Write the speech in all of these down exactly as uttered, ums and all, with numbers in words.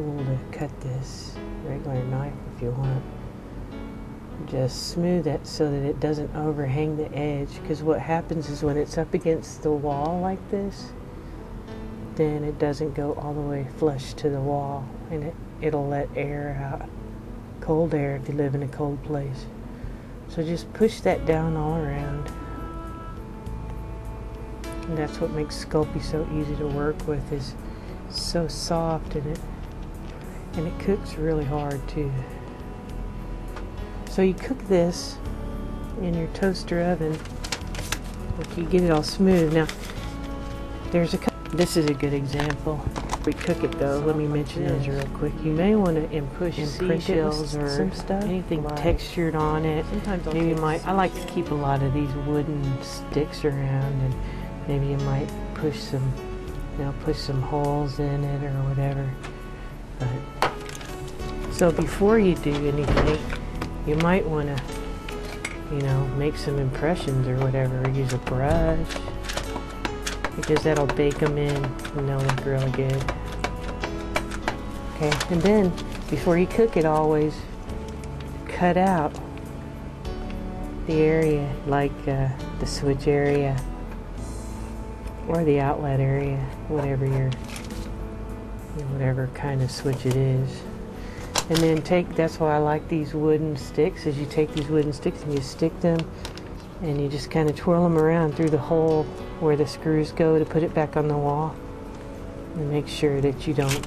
tool to cut this, regular knife if you want. Just smooth it so that it doesn't overhang the edge, because what happens is when it's up against the wall like this, then it doesn't go all the way flush to the wall, and it, it'll let air out, cold air if you live in a cold place. So just push that down all around. And that's what makes Sculpey so easy to work with, is it's so soft and it, and it cooks really hard too. So you cook this in your toaster oven until you get it all smooth. Now, there's a this is a good example. We cook it though. Let me mention those real quick. You may want to impress seashells or some stuff, anything textured on it. Sometimes maybe you might. I like to keep a lot of these wooden sticks around, and maybe you might push some, you know, push some holes in it or whatever. But, so before you do anything, you might want to, you know, make some impressions or whatever, or use a brush, because that'll bake them in and they'll look really good. Okay, and then before you cook it, always cut out the area, like uh, the switch area or the outlet area, whatever your, whatever kind of switch it is. And then take, that's why I like these wooden sticks, is you take these wooden sticks and you stick them and you just kind of twirl them around through the hole where the screws go to put it back on the wall. And make sure that you don't,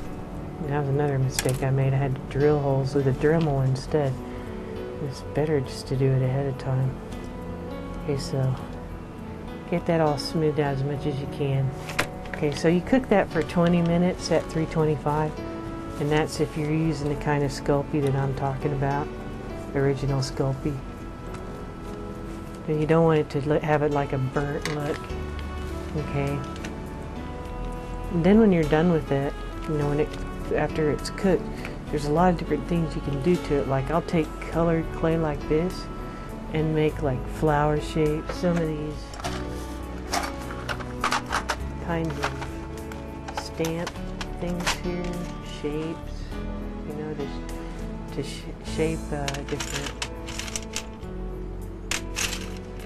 that was another mistake I made. I had to drill holes with a Dremel instead. It's better just to do it ahead of time. Okay, so get that all smoothed out as much as you can. Okay, so you cook that for twenty minutes at three twenty-five. And that's if you're using the kind of Sculpey that I'm talking about, original Sculpey. But you don't want it to have it like a burnt look, okay? And then when you're done with it, you know, when it, after it's cooked, there's a lot of different things you can do to it. Like I'll take colored clay like this and make like flower shapes, some of these kinds of stamp things here. Shapes, you know, to, sh to sh shape uh, different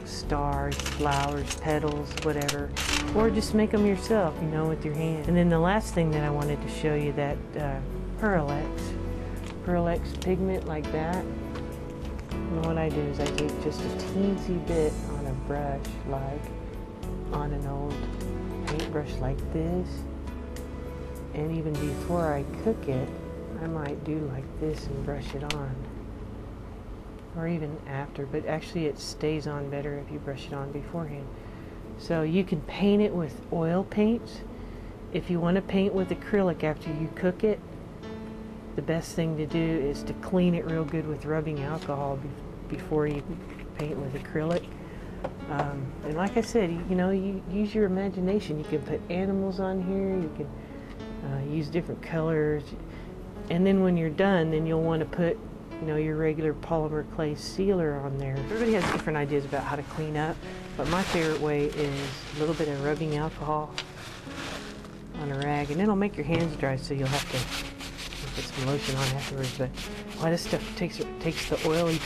stars, flowers, petals, whatever, or just make them yourself, you know, with your hand. And then the last thing that I wanted to show you, that uh, Pearl Ex, Pearl Ex pigment like that. And what I do is I take just a teensy bit on a brush, like on an old paintbrush like this. And even before I cook it, I might do like this and brush it on. Or even after, but actually it stays on better if you brush it on beforehand. So you can paint it with oil paints. If you want to paint with acrylic after you cook it, the best thing to do is to clean it real good with rubbing alcohol be before you paint with acrylic. Um, and like I said, you know, you use your imagination. You can put animals on here, you can Uh, use different colors, and then when you're done, then you'll want to put, you know, your regular polymer clay sealer on there. Everybody has different ideas about how to clean up, but my favorite way is a little bit of rubbing alcohol on a rag, and it'll make your hands dry, so you'll have to put some lotion on afterwards. But a lot of stuff takes takes the oily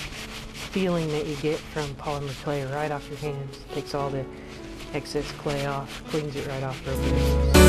feeling that you get from polymer clay right off your hands. It takes all the excess clay off, cleans it right off real quick.